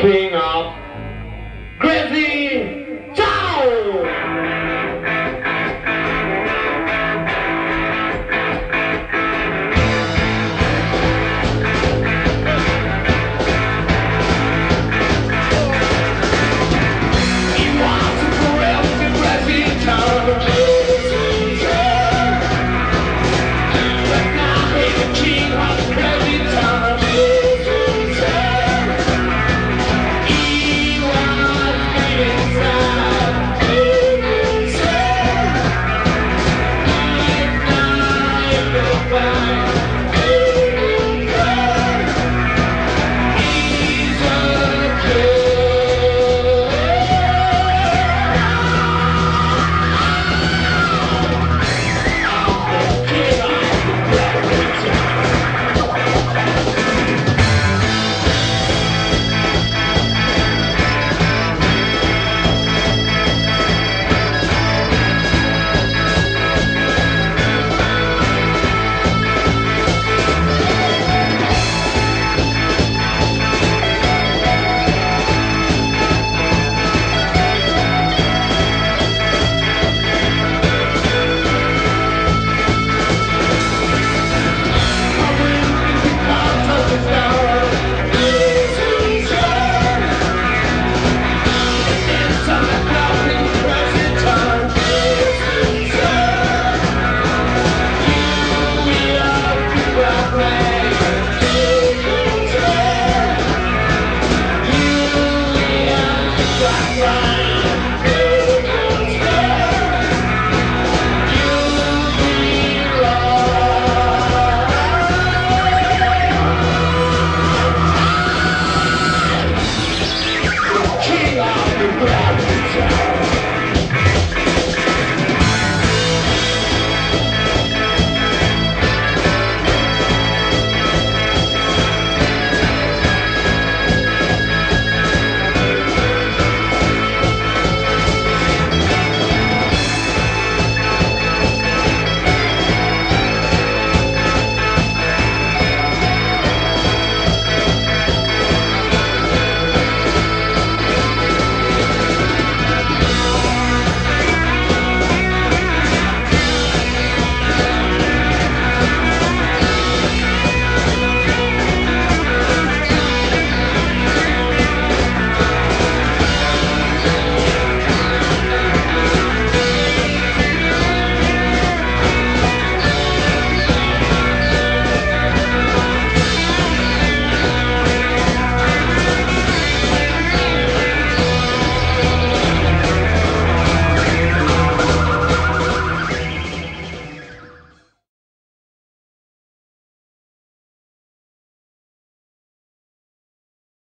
King of Crazy.